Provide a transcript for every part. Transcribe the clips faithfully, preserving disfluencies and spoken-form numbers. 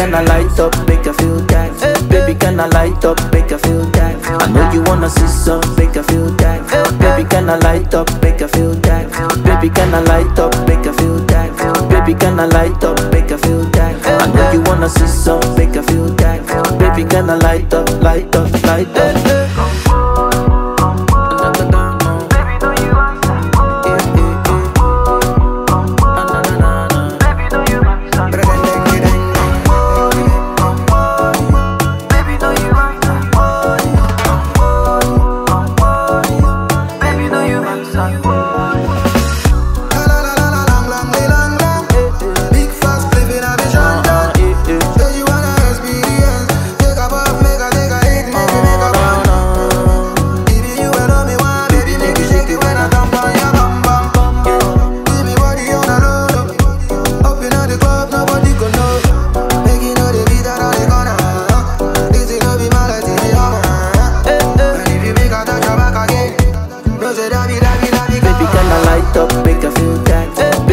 can I light up, make her feel that? Hey, baby, can I light up, make her feel that? I know you wanna see some, make her feel that. Baby, can I light up, make her feel that? Baby, can I light up, make her feel that? Baby, can I light up, make her feel that? I know you wanna see some, make her feel that. Baby, can I light up, light up, light up?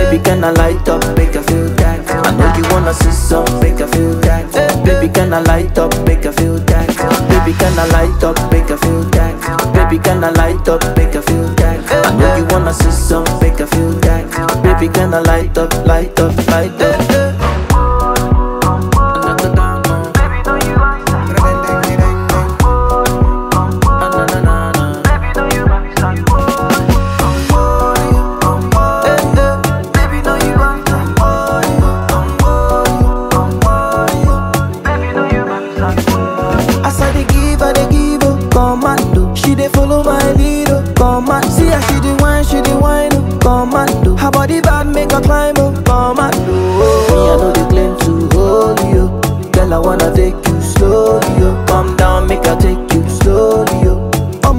Can I light up, make her feel that? I know you wanna see some, make her feel that. Baby, can I light up, make her feel that? Baby, can I light up, make her feel that? Baby, can I light up, make her feel that? I know you wanna see some, make her feel that. Baby, can I light up, light up, light up?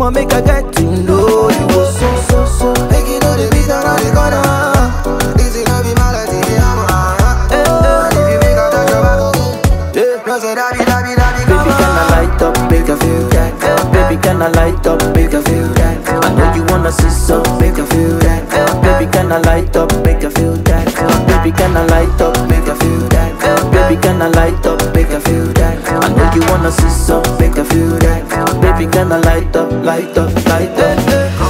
Make I get to know you. So, so, so make you know the beat around the corner. This is not be my life, this is hammer. And if you make her touch your back again, no say that be, that be, that be. Baby, can I light up, make her feel that? Baby, can I light up, make her feel that? I know you wanna see some, make her feel that. Baby, can I light up, make her feel that? Baby, can I light up, make her feel that? Baby, can I light up, make her feel that? I know you wanna see some, make her feel that. Baby, can I light up, light up, light up?